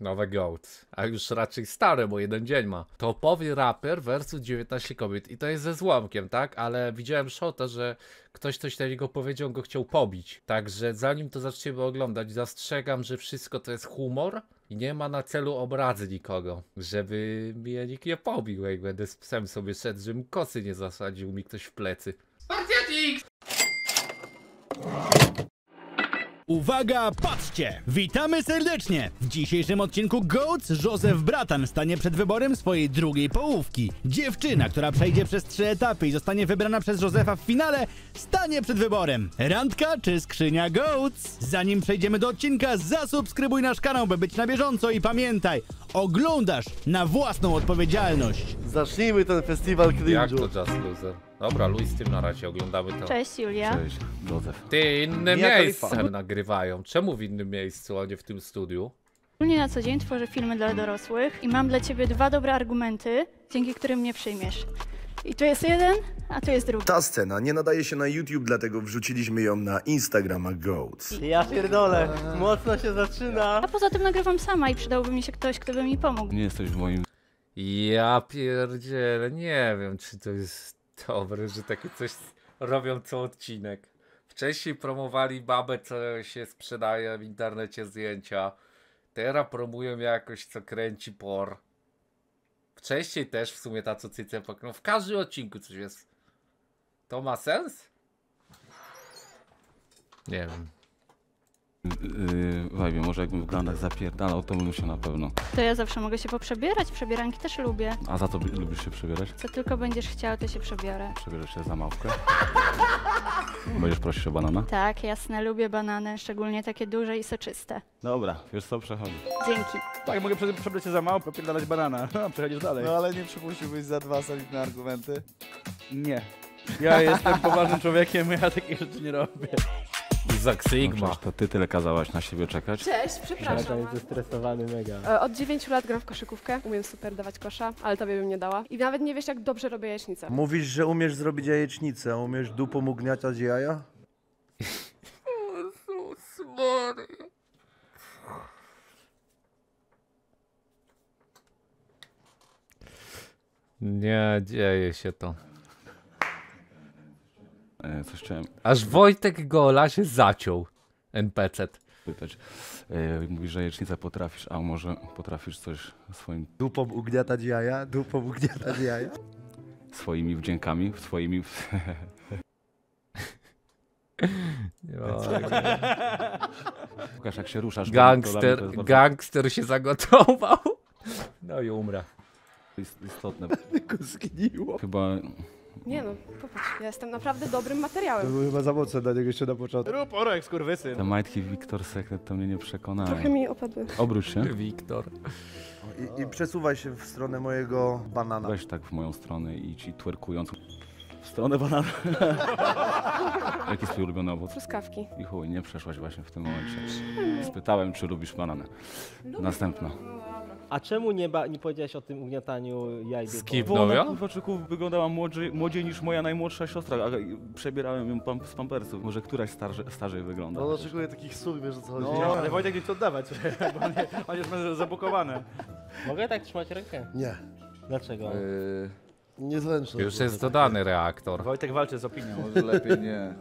Nowe Goats, a już raczej stare, bo jeden dzień ma. Topowy raper versus 19 kobiet. I to jest ze złomkiem, tak? Ale widziałem shota, że ktoś coś do niego powiedział, go chciał pobić. Także zanim to zaczniemy oglądać, zastrzegam, że wszystko to jest humor i nie ma na celu obrazy nikogo. Żeby mnie nikt nie pobił, jak będę z psem sobie szedł, żebym kosy nie zasadził mi ktoś w plecy. Spartiatik! Uwaga, patrzcie! Witamy serdecznie! W dzisiejszym odcinku Goats Józef Bratan stanie przed wyborem swojej drugiej połówki. Dziewczyna, która przejdzie przez 3 etapy i zostanie wybrana przez Józefa w finale, stanie przed wyborem. Randka czy skrzynia Goats? Zanim przejdziemy do odcinka, zasubskrybuj nasz kanał, by być na bieżąco i pamiętaj, oglądasz na własną odpowiedzialność. Zacznijmy ten festiwal cringe'u. Jak to Just Loser? Dobra, Luis, tym na razie oglądamy to. Cześć, Julia. Cześć, Józef. Ty, inne miejsce nagrywają. Czemu w innym miejscu, a nie w tym studiu? Ogólnie na co dzień tworzę filmy dla dorosłych i mam dla ciebie 2 dobre argumenty, dzięki którym mnie przyjmiesz. I tu jest jeden, a tu jest drugi. Ta scena nie nadaje się na YouTube, dlatego wrzuciliśmy ją na Instagrama Goats. Ja pierdolę, mocno się zaczyna. A poza tym nagrywam sama i przydałby mi się ktoś, kto by mi pomógł. Nie jesteś w moim... Ja pierdzielę, nie wiem, czy to jest... Dobre, że takie coś robią co odcinek. Wcześniej promowali babę, co się sprzedaje w internecie zdjęcia. Teraz promują jakoś, co kręci por. Wcześniej też w sumie ta co cyce pokną. W każdym odcinku coś jest. To ma sens? Nie wiem. Wajbie, może jakbym w glandach zapierdalał, to bym musiał na pewno. To ja zawsze mogę się poprzebierać, przebieranki też lubię. A za to lubisz się przebierać? Co tylko będziesz chciał, to się przebiorę. Przebierasz się za małpkę? Będziesz prosić o banana? Tak, jasne, lubię banany, szczególnie takie duże i soczyste. Dobra, wiesz co, przechodzi. Dzięki. Tak, mogę przebrać się za małpę, pierdalać banana, przechodzisz dalej. No ale nie przypuściłbyś za 2 solidne argumenty? Nie. Ja jestem poważnym człowiekiem, ja takich rzeczy nie robię. Izak Sigma. No, to ty tyle kazałaś na siebie czekać. Cześć, przepraszam. Jest zestresowany mega. Od 9 lat gram w koszykówkę. Umiem super dawać kosza, ale tobie bym nie dała. I nawet nie wiesz, jak dobrze robię jajecznicę. Mówisz, że umiesz zrobić jajecznicę, a umiesz dupą ugniatać jaja? Jezus Maria. Nie dzieje się to. Coś chciałem... Aż Wojtek Gola się zaciął. NPC. Pytać. Mówisz, że jajecznicę potrafisz, a może potrafisz coś swoim... Dupą ugniatać jaja? Dupą ugniatać jaja? Swoimi wdziękami? Swoimi... Łukasz, jak się ruszasz... Gangster, bardzo... gangster się zagotował. No i umrę. To jest istotne. Tylko zgniło. Chyba... Nie no, popatrz, ja jestem naprawdę dobrym materiałem. To było chyba za mocne dla niego jeszcze na początku. Rób orek, skurwysyn. Te majtki Wiktor Sekret to mnie nie przekonały. Trochę mi opadły. Obróć się. Wiktor. I przesuwaj się w stronę mojego banana. Weź tak w moją stronę i ci twerkując. W stronę banana. Jaki jest twój ulubiony owoc? Truskawki. I chuj, nie przeszłaś właśnie w tym momencie. Spytałem, czy lubisz bananę. Lubię. Następna. A czemu nie powiedziałeś o tym ugniataniu jaj? Bo ona w Kurwaczyków wyglądała młodziej niż moja najmłodsza siostra, a przebierałem ją z pampersów. Może któraś starzej wygląda. No oczekuję takich słów, wiesz o co chodzi. No, ale Wojtek nie chce oddawać, bo on jest zabukowany. Mogę tak trzymać rękę? Nie. Dlaczego? Nie zręczę. Już jest dodany reaktor. Wojtek walczy z opinią. Może lepiej nie.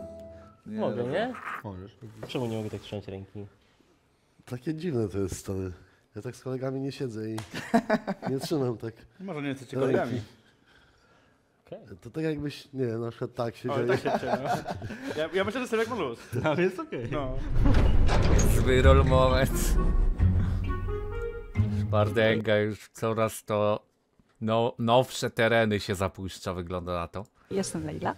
Mogę, nie? Możesz. Czemu nie mogę tak trzymać ręki? Takie dziwne to jest, stary. Ja tak z kolegami nie siedzę i nie trzymam tak. Może nie jesteście kolegami. Okay. To tak jakbyś, nie na przykład tak się dzieje. Tak ja myślę, że jestem jak luz. Ale jest okej. No. Zły rol moment. Bardęga już coraz to nowsze tereny się zapuszcza, wygląda na to. Jestem Leila.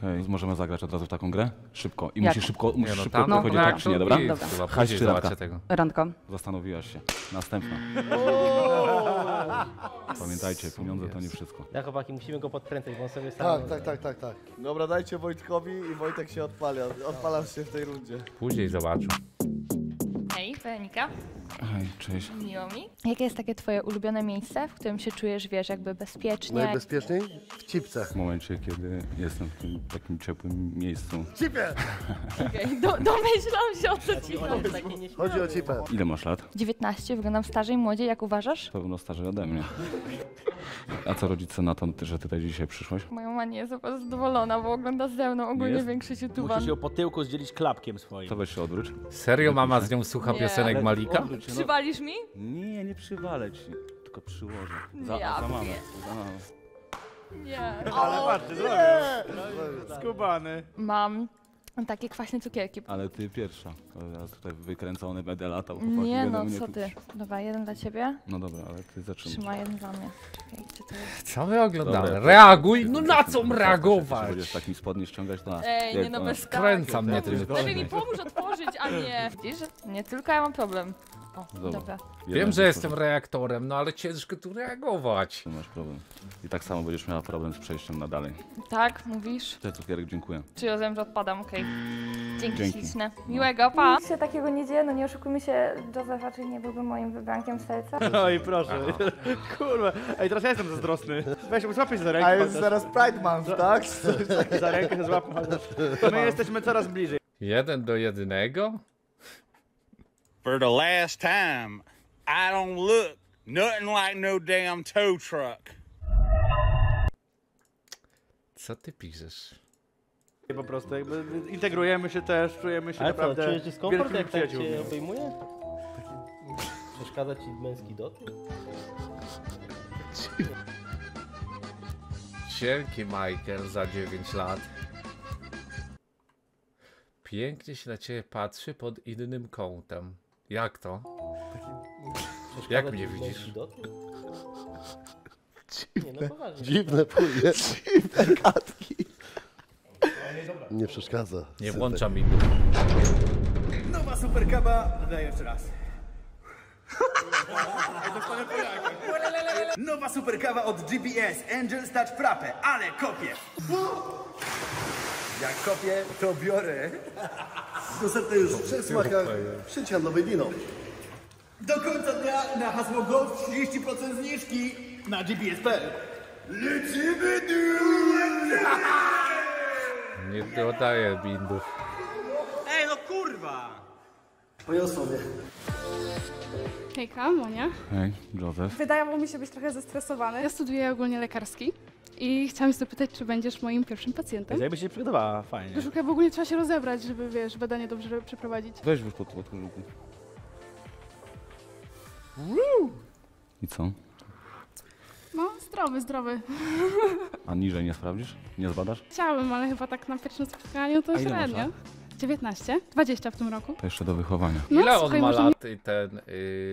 Hej, możemy zagrać od razu w taką grę? Szybko. I musisz szybko wychodzić, tak czy nie, dobra? Dobra. Chodź, czy randka? Randką. Zastanowiłaś się. Następna. Pamiętajcie, pieniądze to nie wszystko. Ja chłopaki, musimy go podkręcać, bo on sobie sam... Tak. Dobra, dajcie Wojtkowi i Wojtek się odpala. Odpalasz się w tej rundzie. Później zobaczę. Hej. Weronika. Hej, cześć. Miło mi. Jakie jest takie twoje ulubione miejsce, w którym się czujesz, wiesz, jakby bezpiecznie? Najbezpieczniej? W Cipcach. W momencie, kiedy jestem w tym takim ciepłym miejscu. Cipę! Okay. Domyślam się, o co ci chodzi. Chodzi o cipę. Ile masz lat? 19. Wyglądam starzej, młodziej. Jak uważasz? Pewno starzej ode mnie. A co rodzice na to, że ty tutaj dzisiaj przyszłaś? Moja mama nie jest chyba zadowolona, bo ogląda ze mną ogólnie większość YouTube'a. Musisz ją po tyłku zdzielić klapkiem swoim. To weź się odwróć. Serio mama z nią słucha piosenek Malika? Odwróć, no. Przywalisz mi? Nie, nie przywalę ci, tylko przyłożę. Za mamę. Nie. Ale patrzcie, zrobię. Skubany. Mam takie kwaśne cukierki. Ale ty pierwsza. Ja tutaj wykręcony będę latał. Nie no, co ty? Dobra, jeden dla ciebie. No dobra, ale ty zaczynaj. Trzymaj jeden dla mnie. Czekaj, gdzie to jest? Co my oglądamy? Dobra, reaguj! No na co reagować? Będziesz takim spodnie ściągać na... Ej, nie no bez tak. Kręca mnie tym. Lepiej mi pomóż otworzyć, a nie... Widzisz? Nie tylko ja mam problem. O, dobra. Wiem, że jestem reaktorem, no ale ciężko tu reagować. Masz problem. I tak samo będziesz miała problem z przejściem na dalej. Tak, mówisz? Cześć, cukierek, dziękuję. Czy ja wiem, że odpadam, okej. Okay. Dzięki śliczne. Miłego, pa! Nic się takiego nie dzieje, no nie oszukujmy się, Józefa, czyli nie byłby moim wybrankiem serca. Oj, proszę. Kurwa. Ej, teraz ja jestem zazdrosny. Weź, złapię się za rękę. A jest zaraz Pride Month, tak? Za rękę się złapam. My jesteśmy coraz bliżej. 1 do 1? For the last time, I don't look nothing like no damn tow truck. Co ty piszesz? Po prostu jakby integrujemy się też, czujemy się naprawdę... Ale co, czujesz dyskomfort, jak tak cię obejmuje? Przeszkadza ci męski dotyk? Dzięki Michael za 9 lat. Pięknie się na ciebie patrzy pod innym kątem. Jak to? Jak mnie widzisz? Dziwne, dziwne pójdzie. Dziwne gadki. Nie przeszkadza. Nie włącza mi. Nowa superkaba. Daję jeszcze raz. Nowa superkawa od GPS. Angel Touch Frappe. Ale kopię. Jak kopię, to biorę. Dostępne już w przesłakach szycia Ronaldinho. Do końca dnia na hasło Goats 30% zniżki na GPS.pl. Lecimy duuu! Nie dodaję bindów. Ej, no kurwa! Moje sobie. Hejka, Monia. Hej, Józef. Wydaje mi się być trochę zestresowany. Ja studiuję ogólnie lekarski. I chciałam się zapytać, czy będziesz moim pierwszym pacjentem? Jakby się przygotowała, fajnie. Szukaj, w ogóle trzeba się rozebrać, żeby, wiesz, badanie dobrze przeprowadzić. Weź już pod łatwą. I co? No, zdrowy, zdrowy. A niżej nie sprawdzisz? Nie zbadasz? Chciałabym, ale chyba tak na pierwszym spotkaniu to średnio. 19, 20 w tym roku. To jeszcze do wychowania. No, ile on ma lat i ten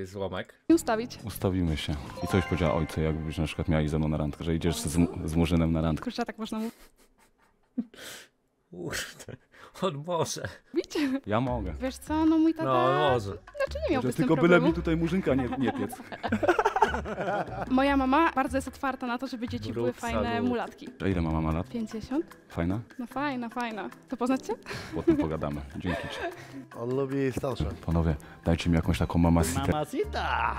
złomek? I ustawić. Ustawimy się. I coś powiedziała ojcu, jakbyś na przykład miała i ze mną na randkę, że idziesz z murzynem na randkę. Kurczę, tak można mówić. Kurde, on może. Widzicie? Ja mogę. Wiesz co, no mój tata... No, może. Znaczy nie miałby z tym problemu. Tylko byle mi tutaj murzynka nie piec. Moja mama bardzo jest otwarta na to, żeby dzieci były fajne mulatki. A ile ma mama lat? 50. Fajna? No fajna, fajna. To poznać cię? Potem pogadamy. Dzięki ci. On lubi jej starsze. Panowie, dajcie mi jakąś taką mamacitę. Mamacita!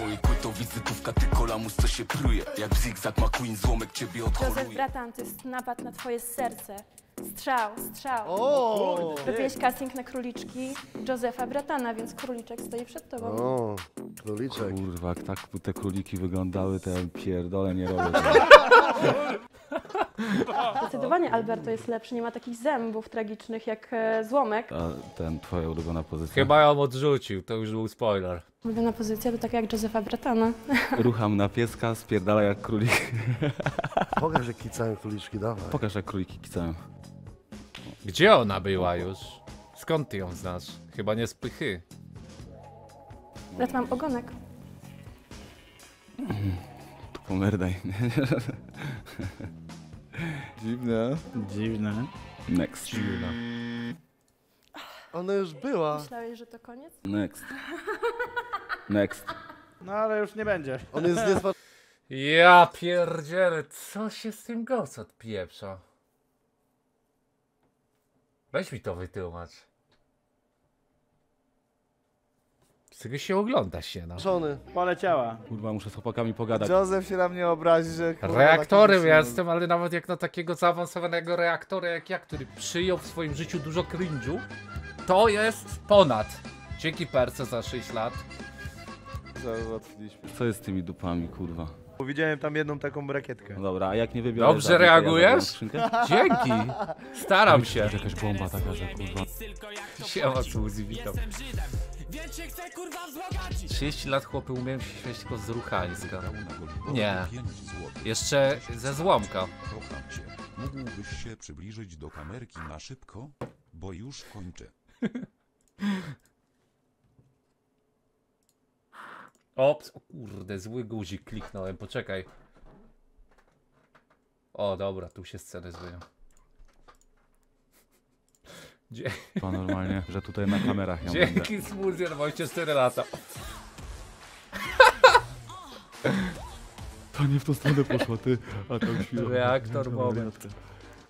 Moje płyto wizytówka, ty kolamus, co się pluje. Jak zigzag McQueen, złomek ciebie odholuje. Józef Bratan, to jest napad na twoje serce. Strzał, strzał. O, robiłeś casting na króliczki Józefa Bratana, więc króliczek stoi przed tobą. O, króliczek. Kurwa, jak tak te króliki wyglądały, to pierdolę nie robię. Zdecydowanie Alberto jest lepszy, nie ma takich zębów tragicznych jak złomek. A ten twoja ulubiona pozycja? Chyba ją odrzucił, to już był spoiler. Ulubiona pozycja to taka jak Józefa Bratana. Rucham na pieska, spierdala jak królik. Pokaż jak kicają króliczki, dawaj. Pokaż jak króliki kicają. Gdzie ona była już? Skąd ty ją znasz? Chyba nie z pychy. Ja tu mam ogonek. Tu pomerdaj. Dziwne. Dziwne. Next. Dziwne. Ona już była. Myślałeś, że to koniec? Next. Next. No ale już nie będzie. On jest niezwa... Ja pierdzielę, co się z tym Goats odpieprza? Weź mi to wytłumacz. Czego się ogląda się, no. Żony, poleciała. Kurwa, muszę z chłopakami pogadać. Józef się na mnie obrazi, że... Kurwa, reaktorem ja jestem, ale nawet jak na takiego zaawansowanego reaktora jak ja, który przyjął w swoim życiu dużo cringe'u, to jest ponad. Dzięki Perce za 6 lat. Załatwiliśmy. Co jest z tymi dupami, kurwa? Widziałem tam jedną taką rakietkę. Dobra, a jak nie wybiorę... Dobrze za, reagujesz? Ja dzięki! Staram się. Jest jakaś bomba taka, że kurwa... Siema, Suzy, witam. 30 lat chłopy, umiem się śmiać tylko z ruchami. Nie. Jeszcze ze złomka. Mógłbyś się przybliżyć do kamerki na szybko? Bo już kończę. Ops, o kurde, zły guzik kliknąłem, poczekaj. O dobra, tu się sceny zły. To normalnie, że tutaj na kamerach ją dzięki Smurzie, 24 lata. To nie w tą stronę poszła, ty, a tam chwilę. Reaktor moment.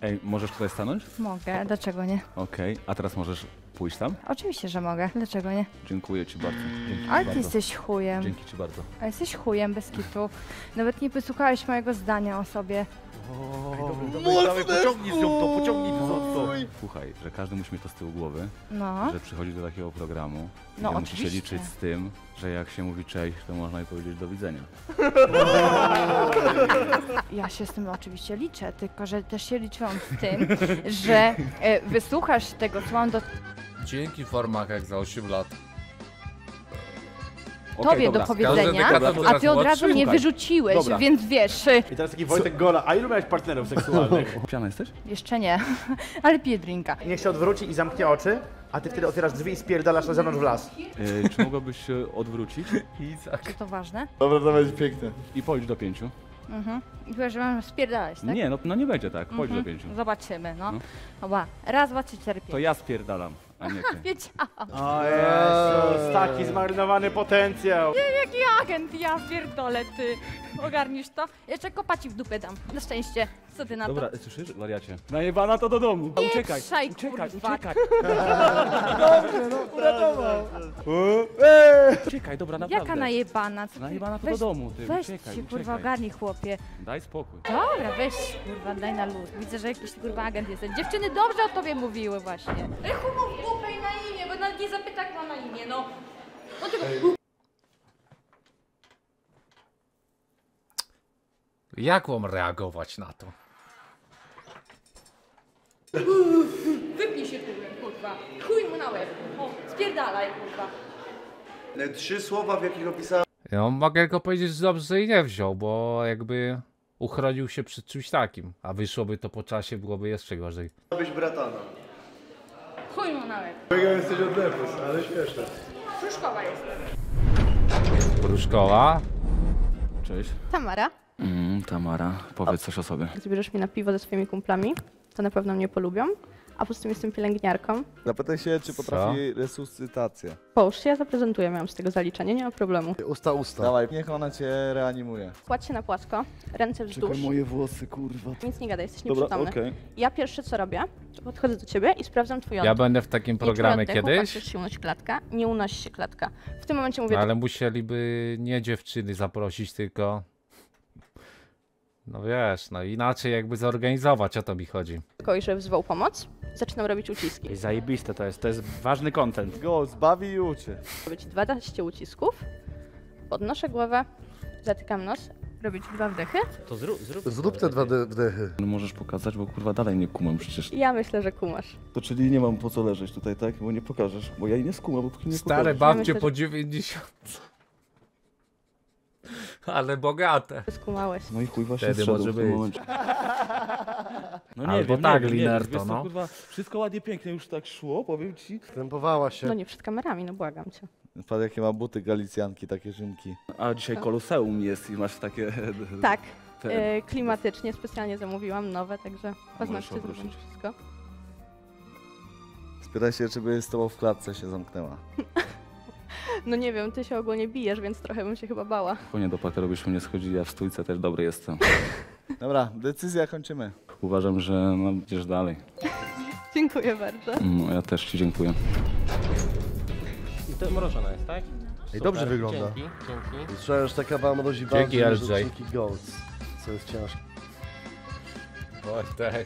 Ej, możesz tutaj stanąć? Mogę, dlaczego nie? Okej, a teraz możesz pójść tam? Oczywiście, że mogę, dlaczego nie? Dziękuję ci bardzo. Ale ty jesteś chujem. Dzięki ci bardzo. A jesteś chujem, bez kitu. Nawet nie wysłuchałeś mojego zdania o sobie. Mocne! Pociągnij to, pociągnij to. Słuchaj, że każdy musi mieć to z tyłu głowy, no, że przychodzi do takiego programu, no, ja musi się liczyć z tym, że jak się mówi cześć, to można i powiedzieć do widzenia. Ja się z tym oczywiście liczę, tylko że też się liczyłam z tym, że wysłuchasz tego, co mam do... Dzięki Formakach za 8 lat. Tobie do powiedzenia, a ty od razu mnie wyrzuciłeś, więc wiesz... I teraz taki Wojtek Gola, a ilu miałeś partnerów seksualnych? Piana jesteś? Jeszcze nie, ale piję drinka. Niech się odwróci i zamknie oczy, a ty wtedy otwierasz drzwi i spierdalasz na zewnątrz w las. Czy mogłabyś się odwrócić? Czy to ważne? Dobra, to będzie piękne. I pojdź do 5. Mhm. I chyba, że mam spierdalać, tak? Nie, no nie będzie tak, pojdź do 5. Zobaczymy, no. Oba, raz, dwa, trzy, cztery, pięć. To ja spierdalam. Wiedziałam. O Jezus, taki zmarnowany potencjał. Nie, jaki agent, ja pierdolę, ty. Ogarnisz to? Jeszcze kopa ci w dupę dam. Na szczęście. Co ty na to? Dobra, słyszysz, wariacie? Najebana to do domu. Nie uciekaj, szaj, uciekaj, kurwa. Uciekaj. Dobrze, no, uratował. Uciekaj, dobra, naprawdę. Jaka najebana? Co ty? Najebana to weź, do domu, ty. Weź uciekaj, się, kurwa, ogarnij, chłopie. Daj spokój. Dobra, weź, kurwa, daj na luz. Widzę, że jakiś, kurwa, agent jest. Dziewczyny dobrze o tobie mówiły właśnie. Humor głupej na imię, bo nawet nie zapyta, kto ma na imię, no. No tylko... Jak mam reagować na to? Wypnij się tyłem, kurwa. Chuj mu na łeb. O, spierdalaj, kurwa. Te 3 słowa, w jakich opisałem... No, mogę tylko powiedzieć, że dobrze i nie wziął, bo jakby... uchronił się przed czymś takim. A wyszłoby to po czasie, byłoby jeszcze gorzej. Byś Bratana. Chuj mu na łeb. Jesteś od lewy, ale śmieszne. Pruszkowa jestem. Pruszkowa? Cześć. Tamara. Tamara, powiedz coś o sobie. Zbierzesz mnie na piwo ze swoimi kumplami, to na pewno mnie polubią, a po prostu jestem pielęgniarką. Zapytaj się, czy potrafi resuscytację. Połóż się, ja zaprezentuję, miałam z tego zaliczenie, nie ma problemu. Usta. Dawaj, niech ona cię reanimuje. Kładź się na płasko, ręce wzdłuż. Czekaj, moje włosy, kurwa. Nic nie gadaj, jesteś nieprzytomny. Dobra, okay. Ja pierwsze co robię, to podchodzę do ciebie i sprawdzam twój oddech. Ja będę w takim programie kiedyś. Patrzysz się unosi klatka, nie unosi się klatka. W tym momencie mówię... Ale musieliby nie dziewczyny zaprosić, tylko... No wiesz, no inaczej jakby zorganizować, o to mi chodzi. Tylko i że wzwołał pomoc, zaczynam robić uciski. Zajebiste to jest ważny content. Go, zbawi i uczy. Robię 12 ucisków, podnoszę głowę, zatykam nos, robić 2 wdechy. To zrób te 2 wdechy. No możesz pokazać, bo kurwa dalej nie kumam przecież. Ja myślę, że kumasz. To czyli nie mam po co leżeć tutaj, tak? Bo nie pokażesz, bo ja jej nie skumam, bo póki nie pokażesz. Stare babcie ja myślę, po 90. Ale bogate. Skumałeś. No i chuj właśnie zszedł w tym momencie. No nie, bo tak, Linerto, no. Kurwa, wszystko ładnie, pięknie już tak szło, powiem ci. Krępowała się. No nie przed kamerami, no błagam cię. Patrz jakie ma buty galicjanki, takie rzymki. A dzisiaj Koloseum jest i masz takie... Tak, klimatycznie, specjalnie zamówiłam nowe, także poznaczcie wszystko. Spytaj się, czy by z tobą w klatce się zamknęła. No nie wiem, ty się ogólnie bijesz, więc trochę bym się chyba bała. Płynie do paka, robisz mnie schodzi, ja w stójce też dobry jestem. Dobra, decyzja, kończymy. Uważam, że no, idziesz dalej. Dziękuję bardzo. No, ja też ci dziękuję. I to mrożona jest, tak? Ej, dobrze wygląda. Dzięki. Słyszałem, że taka wam rodzi bardziej niż odcinki Goats, co jest ciężkie. O tak.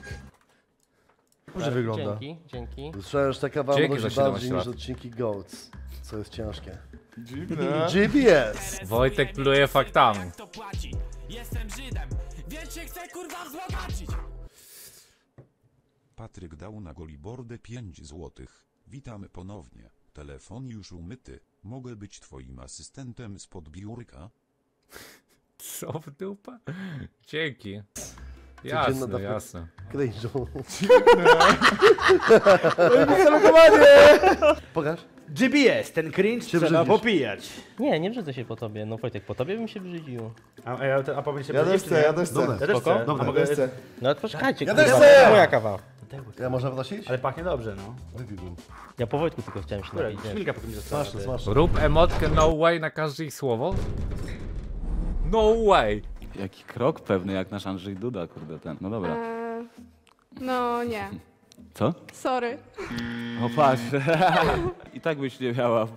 Dobrze wygląda. Dzięki. Słyszałem, że taka wam rodzi bardziej niż odcinki Goats, co jest ciężkie. Dziwne. GPS! Wojtek pluje faktami. Jestem Żydem, więc się chcę kurwa wzbogacić. Patryk dał na Golibordę 5 złotych. Witamy ponownie. Telefon już umyty. Mogę być twoim asystentem spod biurka? Co w dupa? Dzięki. Jasne, jasne. Cringe'u. Pokaż. GPS, ten cringe trzeba popijać. Nie, nie brzydzę się po tobie. No Wojtek, po tobie bym się brzydził. A powiem się ja też chcę. Dobra, mogę... No poczekajcie, ja też chcę! Moja kawa. Ja można wrosić? Ale pachnie dobrze, no. Ja po Wojtku tylko chciałem się napić. Chwilkę po tym zostawiam. Rób emotkę no way na każde ich słowo. No way! Jaki krok pewny, jak nasz Andrzej Duda, kurde ten. No dobra. No nie. Co? Sorry. O patrz. I tak byś nie miała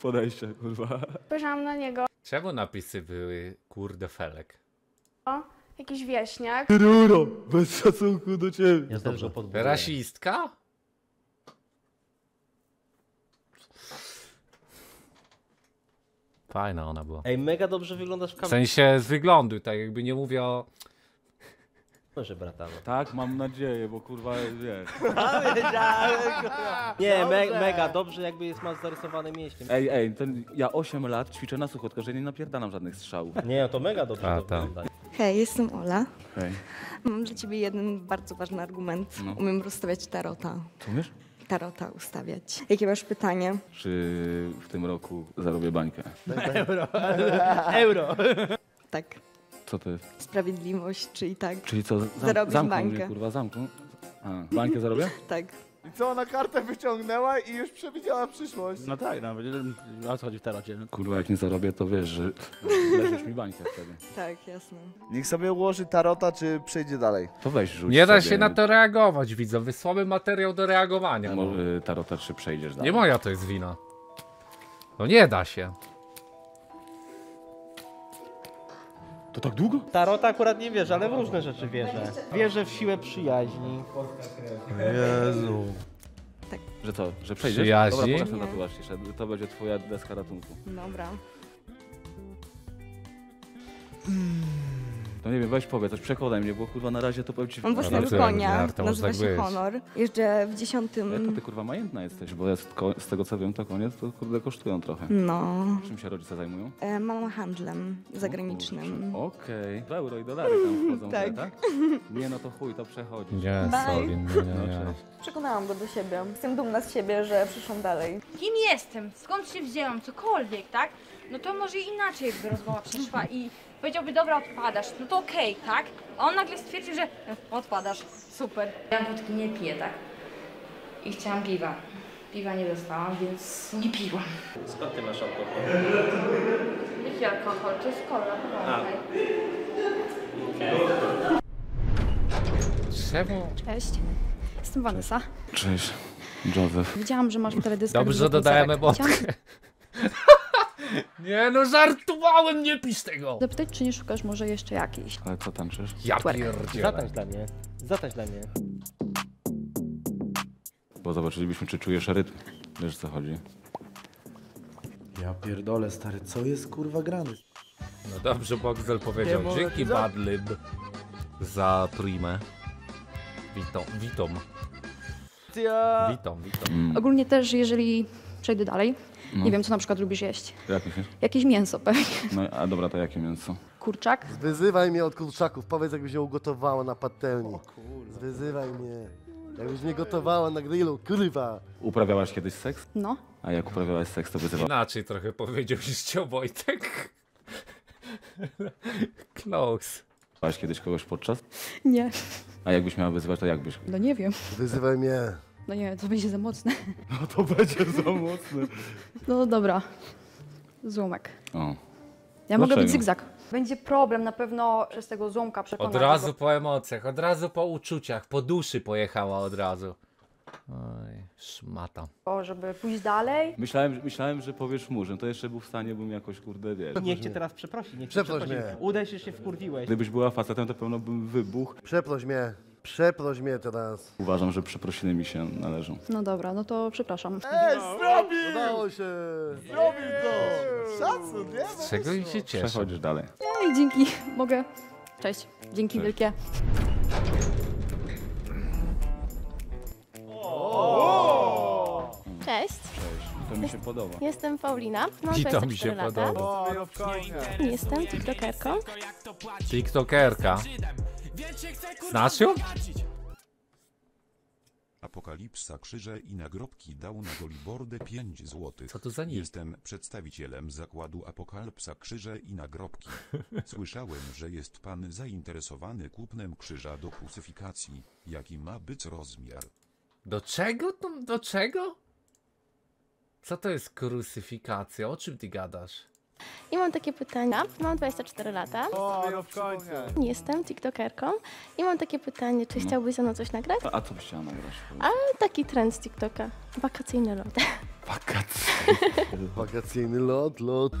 podejścia, kurwa. Spojrzałam na niego. Czemu napisy były kurde felek? O, jakiś wieśniak. Ruro, bez szacunku do ciebie. Jest dobrze podbudowane. Rasistka? Fajna ona była. Ej, mega dobrze wyglądasz w kamerze. W sensie z wyglądu, tak jakby nie mówię o... Może Bratano. Tak, mam nadzieję, bo kurwa, wiesz. Nie, mega dobrze jakby jest masz zarysowany mięśniem. Ej, ja 8 lat ćwiczę na sucho, tylko że nie napierdalam żadnych strzałów. Nie, no to mega dobrze wygląda. Hej, jestem Ola. Hej. Mam dla ciebie jeden bardzo ważny argument. No. Umiem rozstawiać tarota. Co umiesz? Tarota ustawiać. Jakie masz pytanie? Czy w tym roku zarobię bańkę? Euro. Tak. Co to jest? Sprawiedliwość, czyli tak. Czyli co? Zarobisz bańkę. Mnie, kurwa, zamknął. A, bańkę zarobię? Tak. I co, ona kartę wyciągnęła i już przewidziała przyszłość. No tak, no, o co chodzi w tarocie? Kurwa, jak nie zarobię, to wiesz, że leżysz mi bańkę wtedy. Tak, jasne. Niech sobie ułoży tarota, czy przejdzie dalej. To weź rzuć. Nie da się na to reagować, widzowie. Słaby materiał do reagowania. No, tarota, czy przejdziesz dalej. Nie moja to jest wina. No nie da się. To tak długo? Tarota akurat nie wierzę, ale w różne rzeczy wierzę. Wierzę w siłę przyjaźni. Jezu. Tak. Że co? Że przejdziesz? Przyjaźni? Dobra, pokaż tatuaż jeszcze. To będzie twoja deska ratunku. Dobra. No nie wiem, weź powiedz, coś przekonaj mnie, bo kurwa na razie to powiem ci... Mam własnego konia, nazywa się Honor. Jeżdżę w 10. Jaka ty kurwa majętna jesteś, bo ja z tego co wiem to konie to kurde kosztują trochę. No. Czym się rodzice zajmują? Mama handlem zagranicznym. Okej. Okay. Euro i dolary tam wchodzą, tak? Tak? Nie no to chuj, to przechodzi. Nie. Przekonałam go do siebie. Jestem dumna z siebie, że przyszłam dalej. Kim jestem? Skąd się wzięłam? Cokolwiek, tak? No to może inaczej by rozmowa przyszła i powiedziałby, dobra, odpadasz, no to okej, tak? A on nagle stwierdził, że odpadasz, super. Ja wódki nie piję, tak? I chciałam piwa. Piwa nie dostałam, więc nie piłam. Skąd ty masz alkohol? Jaki alkohol? To jest cola. Czemu? Cześć, jestem Vanessa. Cześć, Józef. Widziałam, że masz w teledyskach. Dobrze, dodajemy botkę. Nie no, żartowałem, nie pisz tego! Zapytać, czy nie szukasz może jeszcze jakiejś? Ale co tańczysz? Ja pierdzielę. Zatańcz dla mnie. Bo zobaczylibyśmy, czy czujesz rytm. Wiesz, co chodzi? Ja pierdolę, stary, co jest kurwa grany? No dobrze, Boxel powiedział. Dzięki Badlib za primę. Witam. Ogólnie też, jeżeli przejdę dalej, no. Nie wiem, co na przykład lubisz jeść. Jakieś mięso pewnie. No, a dobra, to jakie mięso? Kurczak? Wyzywaj mnie od kurczaków, powiedz jakbyś je ugotowała na patelni. Wyzywaj mnie. Jakbyś mnie gotowała na grillu, kurwa. Uprawiałaś kiedyś seks? No. A jak uprawiałaś seks, to wyzywałaś? Inaczej trochę powiedział o Wojtek. Close. Wyzywałaś kiedyś kogoś podczas? Nie. A jakbyś miała wyzywać, to jakbyś? No nie wiem. Wyzywaj mnie. No nie, to będzie za mocne. No to będzie za mocne. No dobra. Złomek. O. Ja mogę być zygzak. Będzie problem na pewno przez tego złomka przekonać. Od razu po emocjach, od razu po uczuciach, po duszy pojechała od razu. Oj. Szmata. O, żeby pójść dalej? Myślałem, że powiesz murzyn. To jeszcze był w stanie, bym jakoś, kurde, wiesz. Niech cię teraz przeprosi, niech cię przeprosi. Udaj się, się wkurwiłeś. Gdybyś była facetem, to pewno bym wybuchł. Przeproś mnie teraz. Uważam, że przeprosiny mi się należą. No dobra, no to przepraszam. Zrobił! Udało się! Zrobił to! Szacun, nie? Z czego im się cieszę? Przechodzisz dalej. Ej, dzięki, mogę. Cześć, dzięki wielkie. Cześć. To mi się podoba. Jestem Paulina, mam 24 lata. Jestem tiktokerką. Tiktokerka. Znasz ją? Apokalipsa, krzyże i nagrobki dał na Goliborde 5 zł. Co to za nic? Jestem przedstawicielem zakładu Apokalipsa, krzyże i nagrobki. Słyszałem, że jest pan zainteresowany kupnem krzyża do krucyfikacji. Jaki ma być rozmiar? Do czego? Do czego? Co to jest krucyfikacja? O czym ty gadasz? I mam takie pytania. Mam 24 lata. Jestem tiktokerką. I mam takie pytanie, czy chciałbyś ze mną coś nagrać? A co byś chciała nagrać? A taki trend z TikToka. Wakacyjny lot. Wakacyjny lot. Leci, lot.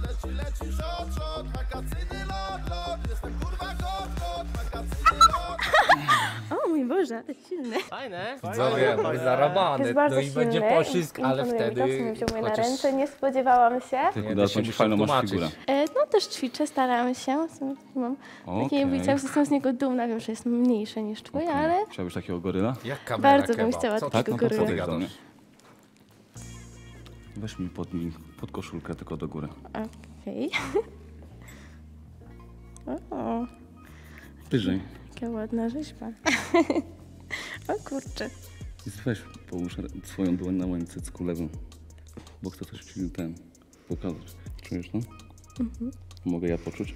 Wakacyjny lot. Jestem kurwa lot. Wakacyjny lot. O mój Boże, to jest silny. Fajne. Zarabany. No i będzie poślizg, ale wtedy... na ręce, nie spodziewałam się. No też ćwiczę, starałam się. Mam takie biceps, jestem z niego dumna, wiem, że jest mniejsze niż twój, ale... Chciałbyś takiego goryla? Bardzo bym chciała takiego goryla. Weź mi pod koszulkę, tylko do góry. Okej. Wyżej. Jaka ładna rzeźba. O kurczę. Weź połóż swoją dłoń na moim cycku lewą, bo chcę coś ci ten pokazać. Czujesz to? Mogę ja poczuć?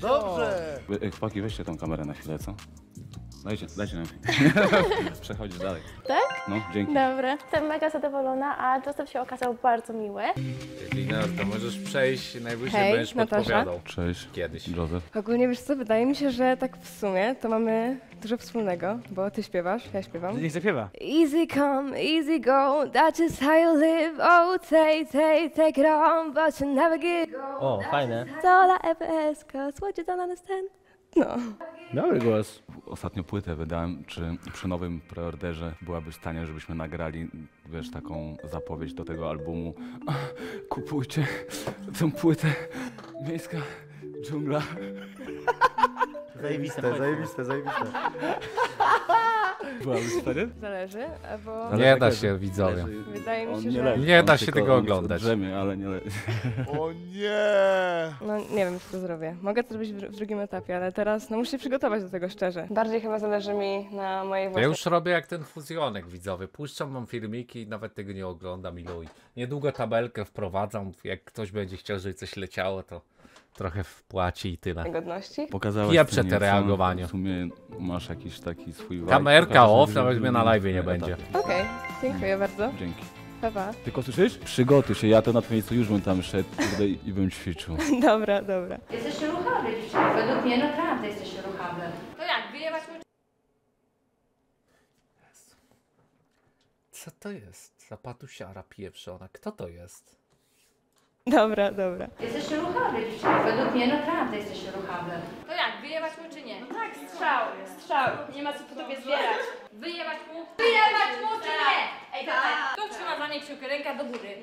Dobrze! Chłopaki, weźcie tą kamerę na chwilę, co? Dajcie nam. Przechodzisz dalej. Tak? No, dzięki. Dobra. Jestem mega zadowolona, a Józef się okazał bardzo miły. Linardo, możesz przejść, najwyżej będziesz podpowiadał. Cześć. Kiedyś. Józef. Ogólnie wiesz co, wydaje mi się, że tak w sumie to mamy dużo wspólnego, bo ty śpiewasz, ja śpiewam. Niech zaśpiewa. Easy come, easy go, that is how you live, oh take it on, but you never give go. O, fajne. Sola EPS, cause what you don't understand. No. Dobry głos. Ostatnio płytę wydałem. Czy przy nowym preorderze byłaby w stanie, żebyśmy nagrali, wiesz, taką zapowiedź do tego albumu? Kupujcie tę płytę. Miejska dżungla. Zajebiste. Byłabyś w stanie? Zależy, bo... Nie da się, widzowie. Wydaje mi się, że... Nie da się tego oglądać. Ale nie leży. O nie! No nie wiem, co zrobię. Mogę to zrobić w drugim etapie, ale teraz no muszę się przygotować do tego szczerze. Bardziej chyba zależy mi na mojej własnej... Ja już robię jak ten fuzjonek, widzowie. Puszczam wam filmiki i nawet tego nie oglądam, iluj. Niedługo tabelkę wprowadzam. Jak ktoś będzie chciał, żeby coś leciało, to... Trochę wpłaci i tyle. Godności? Kiepsze te reagowanie. W sumie masz jakiś taki swój... Kamerka off, nawet mnie na live nie będzie. Okej, dziękuję bardzo. Dzięki. Pa, pa. Tylko słyszysz? Przygotuj się, ja to na twoim miejscu już bym tam szedł i bym ćwiczył. Dobra. Jesteś ruchawy, według mnie naprawdę jesteś ruchawy. To jak, wyjebać mu... Co to jest? Zapatusiara pieprzona. Kto to jest? Dobra. Jesteś ruchawy, według mnie naprawdę jesteś ruchawy. To jak, wyjebać mu czy nie? No tak, strzał. Nie ma co po tobie zbierać. Wyjebać mu czy nie? Ej, tak. Kto trzyma za mnie kciukę? Ręka do góry.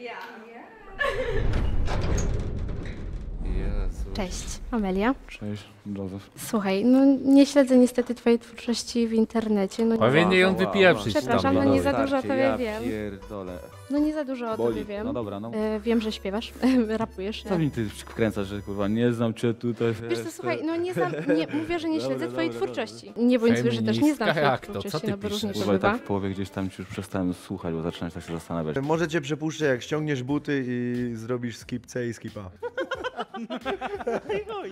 Cześć, Amelia. Cześć, Józef. Słuchaj, no nie śledzę niestety twojej twórczości w internecie. No, powinien ją wypieprzyć. Przepraszam, no nie za dużo o tobie wiem. Pierdolę. No nie za dużo o tobie wiem. No dobra, no. Wiem, że śpiewasz, rapujesz. Co mi ty wkręcasz, że kurwa nie znam cię tutaj. Wiesz co, słuchaj, no nie znam, mówię, że nie śledzę twojej twórczości. Nie bądź zły, że też nie znam twojej twórczości. Co ty piszesz? Kurwa, tak w połowie gdzieś tam ci już przestałem słuchać, bo zaczynać tak się zastanawiać. Może cię przepuszczę, jak ściągniesz buty i zrobisz skip C i skipa.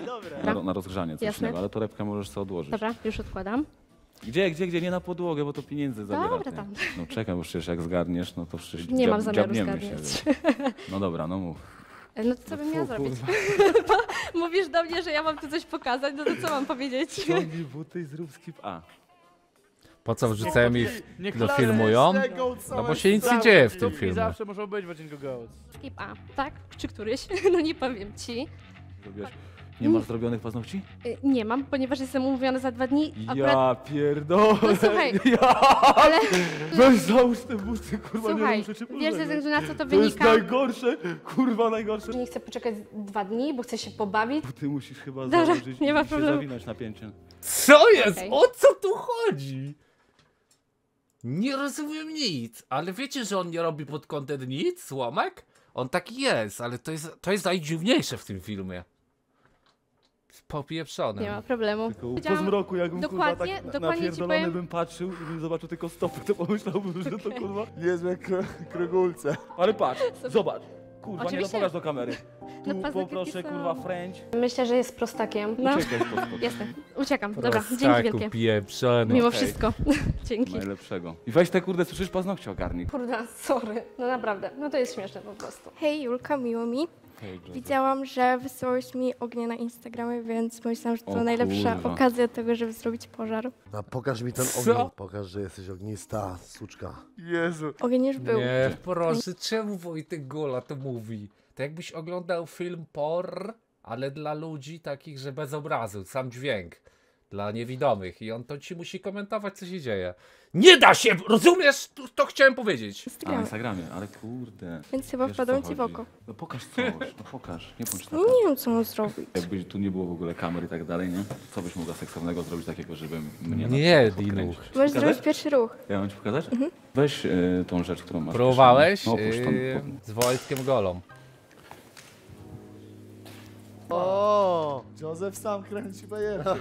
Dobra. Na rozgrzanie coś innego, ale torebkę możesz sobie odłożyć. Dobra, już odkładam. Gdzie? Nie na podłogę, bo to pieniędzy zabiera. Dobra, tam. No czekaj, bo przecież jak zgarniesz, no to przecież nie mam zamiaru zgarniać. No dobra, no mów. No to co bym miała zrobić? Mówisz do mnie, że ja mam tu coś pokazać, no to co mam powiedzieć? Ciągnij buty i zrób skip A. Po co wrzucałem ich do filmu ją? No bo się nic nie dzieje w tym filmie. Zawsze może być w odcinku Goats. Skip A, tak? Czy któryś? No nie powiem ci. Nie masz zrobionych paznokci? Nie mam, ponieważ jestem umówiona za 2 dni. Akurat... Ja pierdolę! No słuchaj! Ja... Ale... Weź załóż te buty, kurwa, słuchaj, nie muszę cię pożegnać. Wiesz, ze względu na co to wynika? To jest najgorsze, kurwa, najgorsze. Nie chcę poczekać 2 dni, bo chcę się pobawić. Ty musisz chyba założyć i się zawinąć napięciem. Co jest? Okay. O co tu chodzi? Nie rozumiem nic, ale wiecie, że on nie robi pod kątem nic, łamek? On taki jest, ale to jest najdziwniejsze w tym filmie. Popieprzone. Nie ma problemu. Po zmroku, jakbym dokładnie, kurwa tak napierdolony powiem... bym patrzył i bym zobaczył tylko stopy, to pomyślałbym, że to kurwa jest jak krygulce. Ale patrz, zobacz. Kurwa, oczywiście. Nie dopadasz do kamery. Tu no, poproszę, kurwa, French. Myślę, że jest prostakiem. No. Jestem. Uciekam, dobra, dzięki wielkie. Pieprzony. Mimo wszystko, dzięki. Najlepszego. I weź te, kurde, słyszysz, paznokcie ogarnij. Kurda, sorry, no naprawdę, no to jest śmieszne po prostu. Hej Julka, miło mi. Widziałam, że wysyłałeś mi ognie na Instagramie, więc pomyślałam, że to najlepsza okazja tego, żeby zrobić pożar. A pokaż mi ten ogień. Pokaż, że jesteś ognista, suczka. Jezu. Ogień już był. Nie, proszę, czemu Wojtek Gola to mówi? To jakbyś oglądał film por, ale dla ludzi takich, że bez obrazu, sam dźwięk. Dla niewidomych i on to ci musi komentować, co się dzieje. Nie da się, rozumiesz? To chciałem powiedzieć. Na Instagramie, ale kurde. Więc chyba wpadłem ci w oko. No pokaż coś, no pokaż. Nie bądź taka. No nie wiem, co mam zrobić. Jakby tu nie było w ogóle kamer i tak dalej, nie? Co byś mogła seksownego zrobić takiego, żeby mnie... Nie, Dinu. Możesz zrobić pierwszy ruch. Ja mam ci pokazać? Mhm. Weź tą rzecz, którą masz. Próbowałeś? No, z Wojtkiem Golą. O, Józef sam kręci bajera.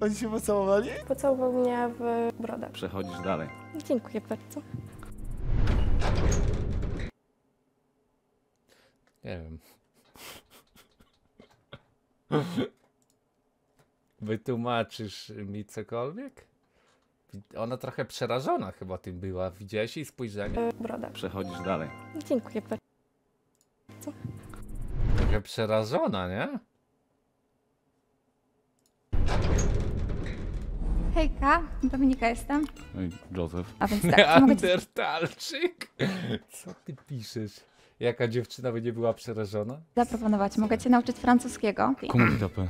Oni się pocałowali? Pocałował mnie w brodę. Przechodzisz dalej. Dziękuję bardzo. Nie wiem. Wytłumaczysz mi cokolwiek? Ona trochę przerażona chyba tym była. Widziałeś jej spojrzenie? Brodę. Przechodzisz dalej. Dziękuję bardzo. Taka przerażona, nie? Hejka, Dominika jestem. Ej, Józef. A więc tak, Neandertalczyk? Co ty piszesz? Jaka dziewczyna by nie była przerażona? Zaproponować, mogę cię nauczyć francuskiego. Comment tu t'appelles?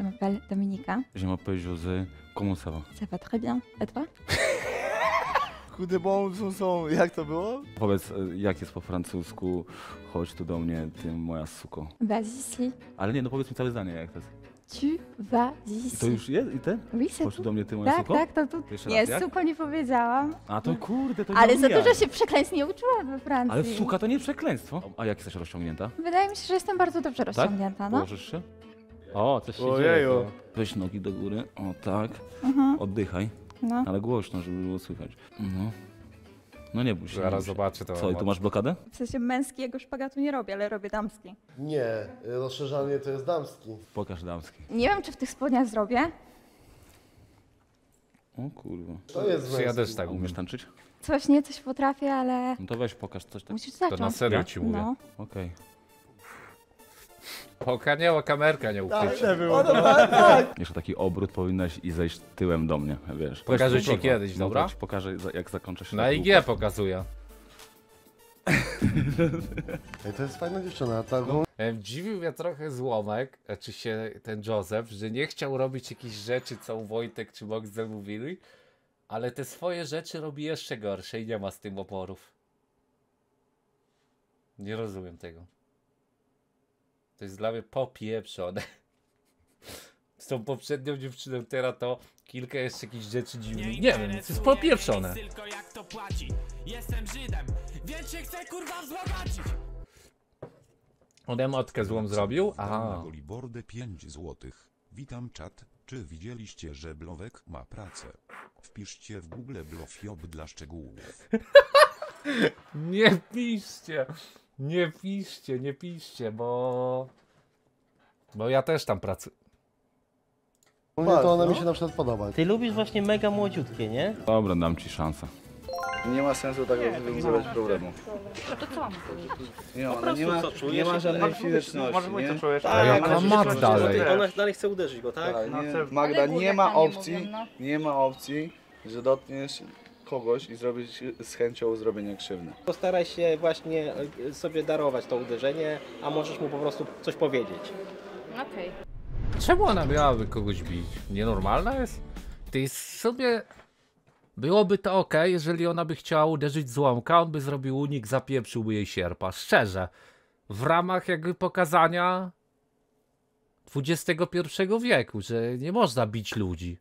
Je m'appelle Dominika. Je m'appelle José. Comment ça va? Ça va très bien. Et toi? Kudy bąbą są, jak to było? Powiedz, jak jest po francusku, chodź tu do mnie, ty moja suko. Vas ici. Ale nie, no powiedz mi całe zdanie, jak to jest. Tu vas ici. To już jest i ten? Oui, c'est chodź tu do mnie, ty moja suko? Tak, tak, to tu. Nie, raz, suko nie powiedziałam. A to kurde, to nie. Ale za dużo się przekleństw nie uczyłam we Francji. Ale suka to nie przekleństwo. A jak jesteś rozciągnięta? Wydaje mi się, że jestem bardzo dobrze rozciągnięta, tak? No. Położysz się? O, coś się dzieje. Weź nogi do góry, o tak, oddychaj. No. Ale głośno, żeby było słychać. No, no nie bój się. Zaraz zobaczę to. Co, i tu masz blokadę? W sensie męskiego szpagatu nie robię, ale robię damski. Nie, rozszerzanie to jest damski. Pokaż damski. Nie wiem, czy w tych spodniach zrobię. O kurwa. To jest męski. Ja też tak umiesz tańczyć? Coś nie, coś potrafię, ale... No to weź pokaż coś tak. Musisz zacząć. To na serio ci mówię. No. Okej. Pokaniała kamerka, nie ukryć. Tak. Jeszcze taki obrót powinnaś i zejść tyłem do mnie, wiesz. Pokażę ci kiedyś, dobra? Pokażę, jak zakończę się. Na IG pokazuję. Ej, to jest fajna dziewczyna, tak? Dziwił mnie trochę Złomek, czy się ten Józef, że nie chciał robić jakichś rzeczy, co Wojtek czy Max zamówili, ale te swoje rzeczy robi jeszcze gorsze i nie ma z tym oporów. Nie rozumiem tego. To jest dla mnie popieprzone. Z tą poprzednią dziewczyną teraz to kilka jeszcze jakichś rzeczy dziwnych. Nie wiem, to jest popieprzone. Tylko jak to płaci. Jestem Żydem, więc się chcę kurwa wzbogacić. On emotkę złą zrobił? Aha. Goliborde 5 złotych. Witam czat. Czy widzieliście, że Blowek ma pracę? Wpiszcie w Google Blowjob dla szczegółów. Nie piszcie. Nie piszcie, nie piszcie, bo ja też tam pracuję. To ona mi się na przykład podoba. Ty lubisz właśnie mega młodziutkie, nie? Dobra, dam ci szansę. Nie ma sensu tak rozwiązywać problemu. To co? Nie ma żadnej fizyczności. Może mój to człowiek. A jaka Magda dalej? Ona dalej chce uderzyć go, tak? Magda, nie ma opcji, że dotkniesz kogoś i zrobić z chęcią zrobienia krzywdy. Postaraj się właśnie sobie darować to uderzenie, a możesz mu po prostu coś powiedzieć. Okej. Czemu ona miałaby kogoś bić? Nienormalna jest? Ty sobie... Byłoby to ok, jeżeli ona by chciała uderzyć z łomka, on by zrobił unik, zapieprzyłby jej sierpa. Szczerze, w ramach jakby pokazania XXI wieku, że nie można bić ludzi.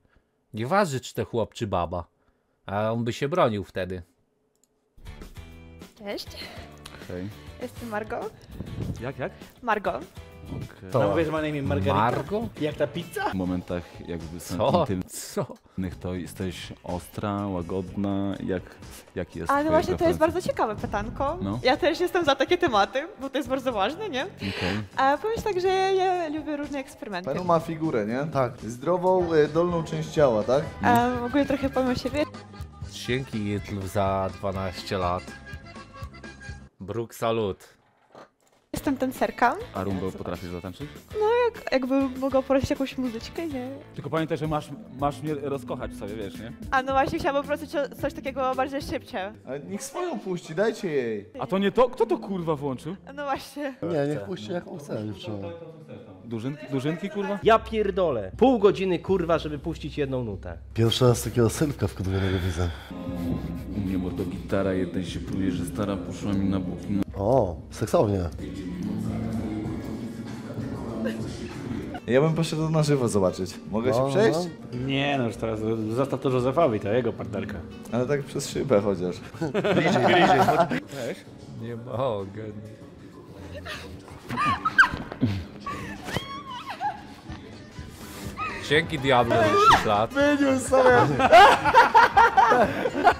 Nie waży, czy to chłop, czy baba. A on by się bronił wtedy. Cześć. Okay. Jestem Margo. Jak? Margo. Okay. To mówisz, ma na imię Margarita? Margo? Jak ta pizza? W momentach jakby są intymnych, to jesteś ostra, łagodna, jak jest. Ale właśnie to jest bardzo ciekawe pytanko. No. Ja też jestem za takie tematy, bo to jest bardzo ważne, nie? Okay. A powiem tak, że ja lubię różne eksperymenty. Panu ma figurę, nie? Tak. Zdrową, dolną część ciała, tak? W ogóle trochę powiem o siebie. Dzięki Jitlu za 12 lat. Bruk salut. Jestem tancerka. A rumbę potrafisz zatańczyć? No, jakby mogła prosić jakąś muzyczkę, nie? Tylko pamiętaj, że masz mnie rozkochać sobie, wiesz, nie? A no właśnie, chciałabym prosić o coś takiego bardziej szybciej. Ale niech swoją puści, dajcie jej. A to nie to? Kto to kurwa włączył? No właśnie. Nie, niech puści jaką chce. Dużynki kurwa? Ja pierdolę. Pół godziny kurwa, żeby puścić jedną nutę. Pierwszy raz takiego synka wkodowionego widzę. U mnie bo to gitara jednej się pluje, że stara poszła mi na bok. O, seksownie. Ja bym poszedł na żywo zobaczyć. Mogę się przejść? Nie, no już teraz zostaw to Józefowi, to jego partnerka. Ale tak przez szybę chociaż. Nie mogę. Dzięki Diablo 10 lat. Wyniósł sobie.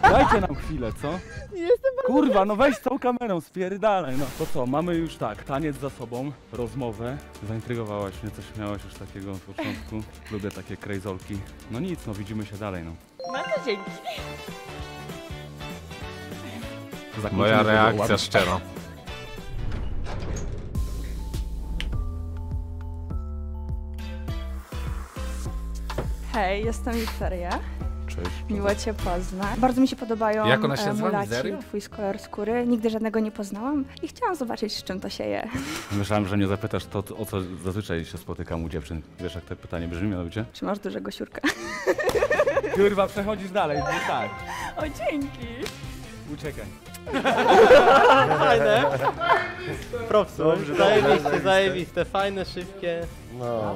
Dajcie nam chwilę, co? Nie jestem bardzo... Kurwa, no weź tą kamerą, spierdalaj, no. To co, mamy już tak, taniec za sobą, rozmowę. Zaintrygowałaś mnie, coś miałaś już takiego od początku. Lubię takie krejzolki. No nic, no widzimy się dalej, no. Bardzo dzięki. Moja reakcja szczera. Hej, jestem Wiktoria. Miło cię poznać. Bardzo mi się podobają jak ona się mulaci, twój kolor skóry. Nigdy żadnego nie poznałam i chciałam zobaczyć, z czym to się je. Myślałem, że mnie zapytasz to, o co zazwyczaj się spotykam u dziewczyn. Wiesz, jak to pytanie brzmi, mianowicie? Czy masz dużego siurka? Kurwa, przechodzisz dalej, nie tak. O, dzięki. Uciekaj. Fajne. Profesor, zajebiste, fajne, szybkie. No.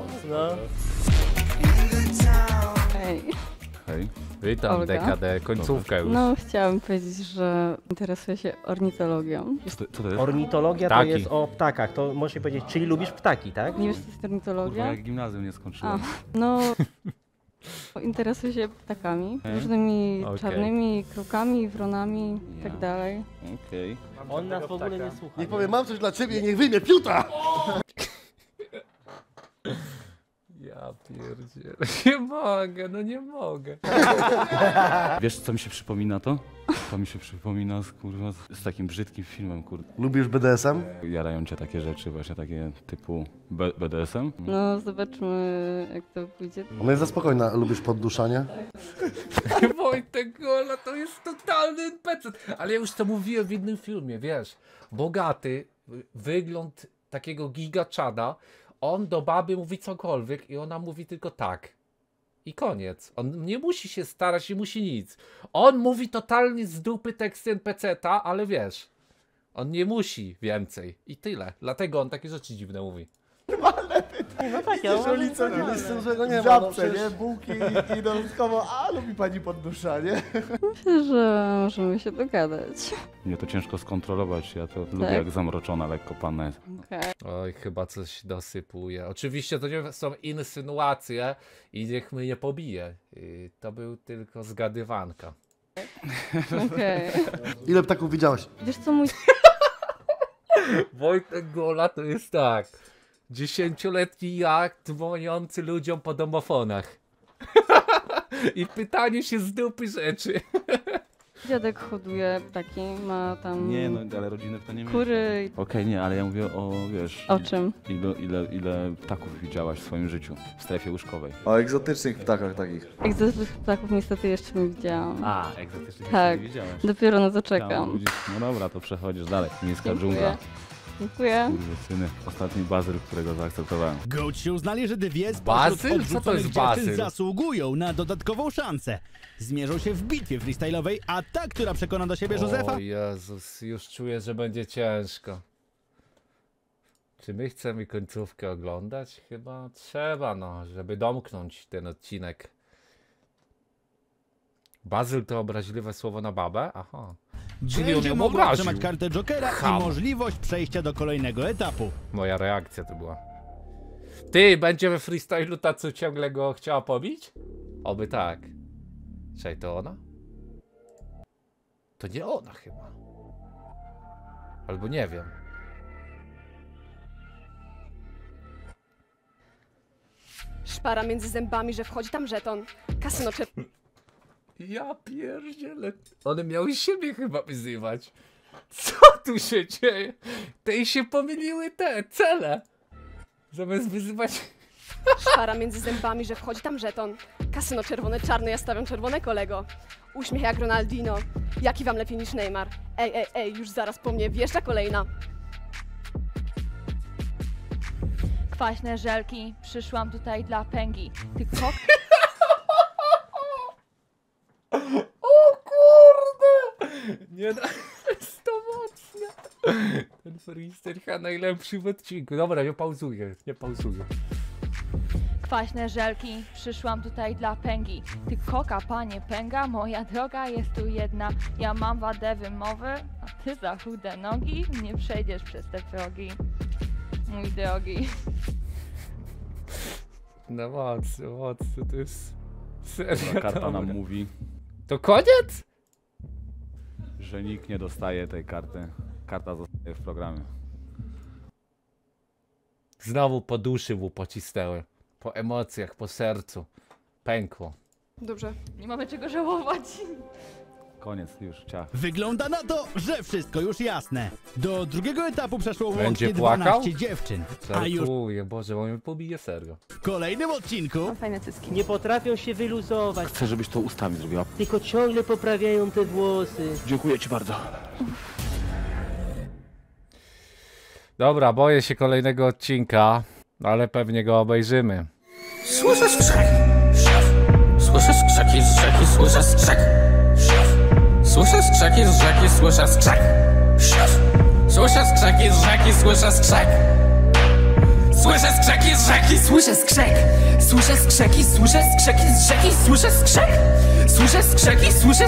Hej. Witam, Olga. Dekadę, końcówkę już. No, chciałam powiedzieć, że interesuję się ornitologią. Co to jest? Ornitologia ptaki. To jest o ptakach, to możesz mi powiedzieć, czyli lubisz ptaki, tak? Nie wiesz, co to jest ornitologia? Kurwa, jak gimnazjum nie skończyłem. No, interesuję się ptakami, różnymi czarnymi krukami, wronami i tak dalej. Okej. On nas w ogóle nie słucha. Niech powiem, mam coś dla ciebie, niech wyjmie piuta! Ja pierdzielę. Nie mogę, no nie mogę. Wiesz, co mi się przypomina to? To mi się przypomina kurwa, z takim brzydkim filmem, kurwa. Lubisz BDSM? Jarają cię takie rzeczy właśnie, takie typu BDSM? No, zobaczmy, jak to pójdzie. Ona jest za spokojna. Lubisz podduszanie? Tak. Wojtek Gola to jest totalny NPC. Ale ja już to mówiłem w innym filmie, wiesz. Bogaty, wygląd takiego gigaczada. On do baby mówi cokolwiek i ona mówi tylko tak. I koniec. On nie musi się starać, nie musi nic. On mówi totalnie z dupy teksty NPC-ta, ale wiesz, on nie musi więcej. I tyle. Dlatego on takie rzeczy dziwne mówi. Normalne pytanie. No tak, nie żabce, nie? Bułki i dodatkowo, a lubi pani podduszanie. Myślę, że możemy się dogadać. Mnie to ciężko skontrolować, ja to lubię jak zamroczona, lekko panna jest. Okay. Oj, chyba coś dosypuje. Oczywiście to nie są insynuacje i niech mnie nie pobije. I to był tylko zgadywanka. Okej. Ile ptaków widziałeś? Wiesz co mój... Wojtek Gola to jest tak. 10-letni jak dzwoniący ludziom po domofonach. I pytanie się z dupy rzeczy. Dziadek hoduje ptaki, ma tam... Nie, no ale rodziny w to nie mieli. Kury. Okej, nie, ale ja mówię o, wiesz... O czym? Ile ptaków widziałaś w swoim życiu w strefie łóżkowej? O egzotycznych ptakach takich. Egzotycznych ptaków niestety jeszcze nie widziałam. A, egzotycznych tak, nie widziałaś. Tak, dopiero no zaczekam. No dobra, to przechodzisz dalej. Miejska dżungla. Dziękuję. Syny, ostatni bazyl, którego zaakceptowałem. Goatsi uznali, że dwie z bazyl? Co to jest bazyl? Zasługują na dodatkową szansę. Zmierzą się w bitwie freestyle'owej, a ta, która przekona do siebie Józefa... O Jezus, już czuję, że będzie ciężko. Czy my chcemy końcówkę oglądać? Chyba trzeba, no, żeby domknąć ten odcinek. Bazyl to obraźliwe słowo na babę? Aha. Czyli on ją obraził. Otrzymać kartę Jokera i możliwość przejścia do kolejnego etapu. Moja reakcja to była. Ty, będzie we freestylu ta, co ciągle go chciała pobić? Oby tak. Czekaj, to ona? To nie ona chyba. Albo nie wiem. Szpara między zębami, że wchodzi tam żeton. Kasyno czy... Ja pierdzielę. One miały siebie chyba wyzywać. Co tu się dzieje? Tej się pomyliły te cele. Zamiast wyzywać... Szpara między zębami, że wchodzi tam żeton. Kasyno czerwone, czarne, ja stawiam czerwone, kolego. Uśmiech jak Ronaldinho. Jaki wam lepiej niż Neymar? Ej, już zaraz po mnie wjeżdża kolejna. Kwaśne żelki, przyszłam tutaj dla pęgi. Ty kok... O kurde! Nie no, jest to mocne. Ten freestyle najlepszy w odcinku. Dobra, nie pauzuję. Kwaśne żelki, przyszłam tutaj dla pęgi. Ty koka, panie pęga, moja droga jest tu jedna. Ja mam wadę wymowy, a ty za chude nogi nie przejdziesz przez te progi. Mój drogi. No mocno, to jest... Serio, karta nam mówi. To koniec? Że nikt nie dostaje tej karty. Karta zostaje w programie. Znowu po duszy mu pocisnęły. Po emocjach, po sercu. Pękło. Dobrze. Nie mamy czego żałować. Koniec już, ciach. Wygląda na to, że wszystko już jasne. Do drugiego etapu przeszło łącznie 12 dziewczyn. A już... Boże, bo mnie pobije serio. W kolejnym odcinku... No, fajne cyski. Nie potrafią się wyluzować. Chcę, żebyś to ustami zrobiła. Tylko ciągle poprawiają te włosy. Dziękuję ci bardzo. Dobra, boję się kolejnego odcinka, ale pewnie go obejrzymy. Słyszę skrzek. Słyszę skrzeki z rzeki, słyszę skrzek. Słyszę skrzeki z rzeki, słyszę skrzek. Słyszę skrzeki z rzeki, słyszę skrzek. Słyszę skrzeki z rzeki, słyszę skrzek. Słyszę skrzeki z rzeki, słyszę skrzek. Słyszę skrzeki, słyszę skrzek.